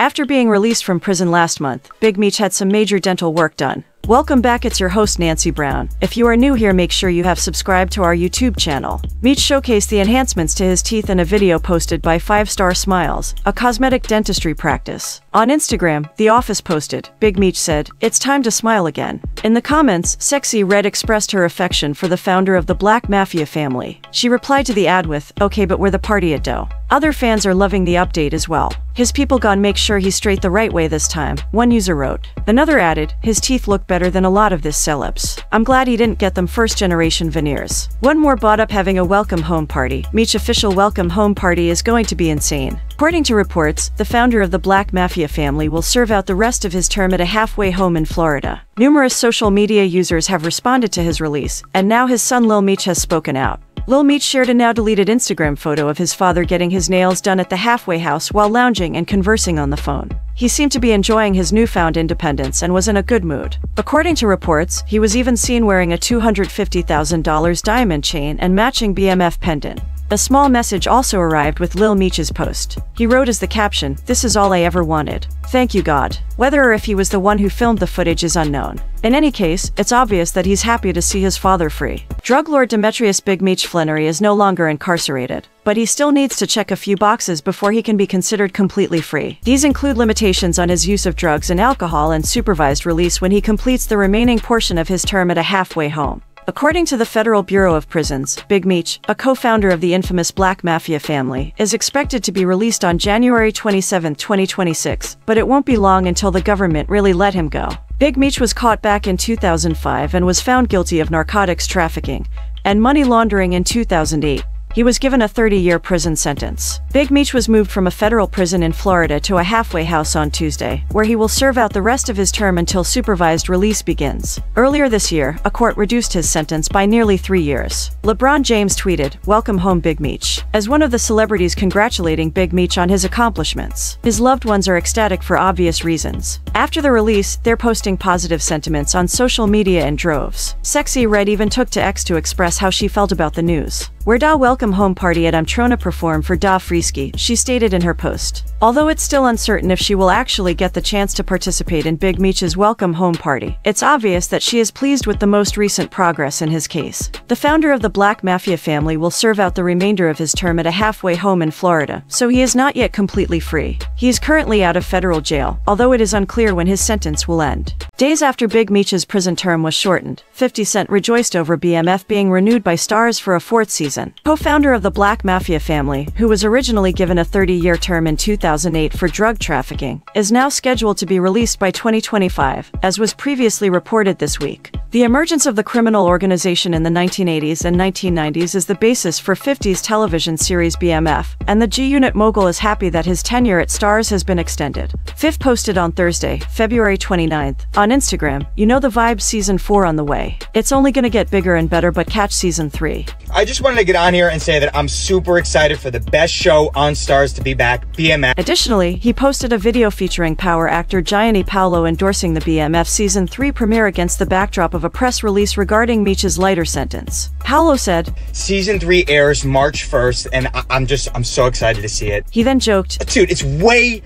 After being released from prison last month, Big Meech had some major dental work done. Welcome back, it's your host Nancy Brown. If you are new here, make sure you have subscribed to our YouTube channel. Meech showcased the enhancements to his teeth in a video posted by 5 Star Smiles, a cosmetic dentistry practice. On Instagram, The Office posted, Big Meech said, "It's time to smile again." In the comments, Sexyy Red expressed her affection for the founder of the Black Mafia Family. She replied to the ad with, "Okay, but where the party at though?" Other fans are loving the update as well. "His people gone, make sure he's straight the right way this time," one user wrote. Another added, "His teeth look better than a lot of this celebs. I'm glad he didn't get them first-generation veneers." One more brought up having a welcome home party. Meech official welcome home party is going to be insane. According to reports, the founder of the Black Mafia Family will serve out the rest of his term at a halfway home in Florida. Numerous social media users have responded to his release, and now his son Lil Meech has spoken out. Lil Meech shared a now-deleted Instagram photo of his father getting his nails done at the halfway house while lounging and conversing on the phone. He seemed to be enjoying his newfound independence and was in a good mood. According to reports, he was even seen wearing a $250,000 diamond chain and matching BMF pendant. A small message also arrived with Lil Meech's post. He wrote as the caption, "This is all I ever wanted. Thank you, God." Whether or if he was the one who filmed the footage is unknown. In any case, it's obvious that he's happy to see his father free. Drug lord Demetrius Big Meech Flannery is no longer incarcerated, but he still needs to check a few boxes before he can be considered completely free. These include limitations on his use of drugs and alcohol and supervised release when he completes the remaining portion of his term at a halfway home. According to the Federal Bureau of Prisons, Big Meech, a co-founder of the infamous Black Mafia Family, is expected to be released on January 27, 2026, but it won't be long until the government really let him go. Big Meech was caught back in 2005 and was found guilty of narcotics trafficking and money laundering in 2008. He was given a 30-year prison sentence. Big Meech was moved from a federal prison in Florida to a halfway house on Tuesday, where he will serve out the rest of his term until supervised release begins. Earlier this year, a court reduced his sentence by nearly 3 years. LeBron James tweeted, "Welcome home, Big Meech," as one of the celebrities congratulating Big Meech on his accomplishments. His loved ones are ecstatic for obvious reasons. After the release, they're posting positive sentiments on social media in droves. Sexyy Red even took to X to express how she felt about the news. "Where da welcome home party at Amtrona perform for da Frisky," she stated in her post. Although it's still uncertain if she will actually get the chance to participate in Big Meech's welcome home party, it's obvious that she is pleased with the most recent progress in his case. The founder of the Black Mafia Family will serve out the remainder of his term at a halfway home in Florida, so he is not yet completely free. He is currently out of federal jail, although it is unclear when his sentence will end. Days after Big Meech's prison term was shortened, 50 Cent rejoiced over BMF being renewed by Starz for a fourth season. Co-founder of the Black Mafia Family, who was originally given a 30-year term in 2008 for drug trafficking, is now scheduled to be released by 2025, as was previously reported this week. The emergence of the criminal organization in the 1980s and 1990s is the basis for 50's television series BMF, and the G-Unit mogul is happy that his tenure at Starz has been extended. 5 posted on Thursday, February 29th, on Instagram, "You know the vibe, season 4 on the way. It's only gonna get bigger and better, but catch season 3. I just wanted to get on here and say that I'm super excited for the best show on Starz to be back, BMF." Additionally, he posted a video featuring Power actor Gianni Paolo endorsing the BMF season 3 premiere against the backdrop of a press release regarding Meech's lighter sentence. Paolo said, "Season 3 airs March 1st and I'm so excited to see it." He then joked, "Dude, it's way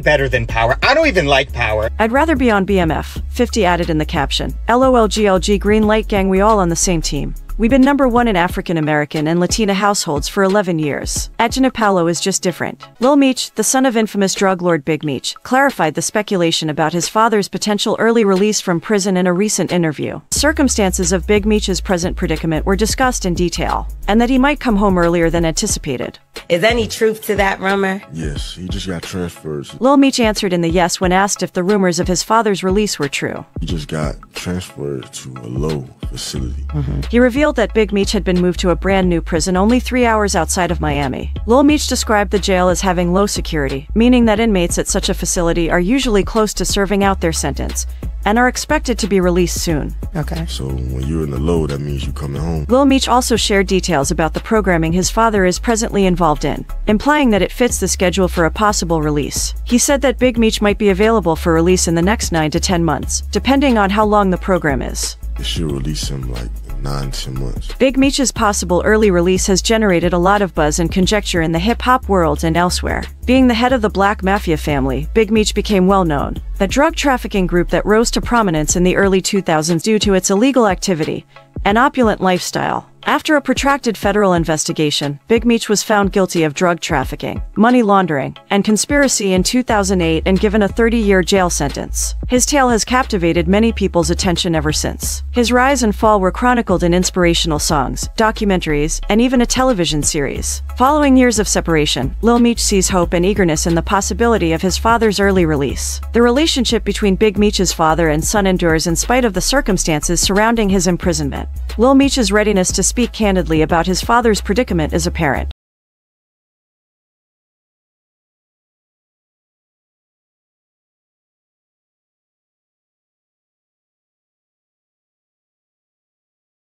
better than Power. I don't even like Power. I'd rather be on BMF." 50 added in the caption, "LOLGLG green light gang, we all on the same team. We've been #1 in African American and Latina households for 11 years. Gianni Paolo is just different." Lil Meech, the son of infamous drug lord Big Meech, clarified the speculation about his father's potential early release from prison in a recent interview. Circumstances of Big Meech's present predicament were discussed in detail, and that he might come home earlier than anticipated. "Is any truth to that rumor?" "Yes, he just got transferred." Lil Meech answered in the yes when asked if the rumors of his father's release were true. "He just got transferred to a low facility." He revealed that Big Meech had been moved to a brand new prison only 3 hours outside of Miami. Lil Meech described the jail as having low security, meaning that inmates at such a facility are usually close to serving out their sentence and are expected to be released soon. "Okay. So when you're in the low, that means you're coming home." Lil Meech also shared details about the programming his father is presently involved in, implying that it fits the schedule for a possible release. He said that Big Meech might be available for release in the next 9 to 10 months, depending on how long the program is. "It should release him like 9 to 10 months. Big Meech's possible early release has generated a lot of buzz and conjecture in the hip-hop world and elsewhere. Being the head of the Black Mafia family, Big Meech became well-known, a drug trafficking group that rose to prominence in the early 2000s due to its illegal activity and opulent lifestyle. After a protracted federal investigation, Big Meech was found guilty of drug trafficking, money laundering, and conspiracy in 2008 and given a 30-year jail sentence. His tale has captivated many people's attention ever since. His rise and fall were chronicled in inspirational songs, documentaries, and even a television series. Following years of separation, Lil Meech sees hope and eagerness in the possibility of his father's early release. The relationship between Big Meech's father and son endures in spite of the circumstances surrounding his imprisonment. Lil Meech's readiness to speak candidly about his father's predicament is apparent,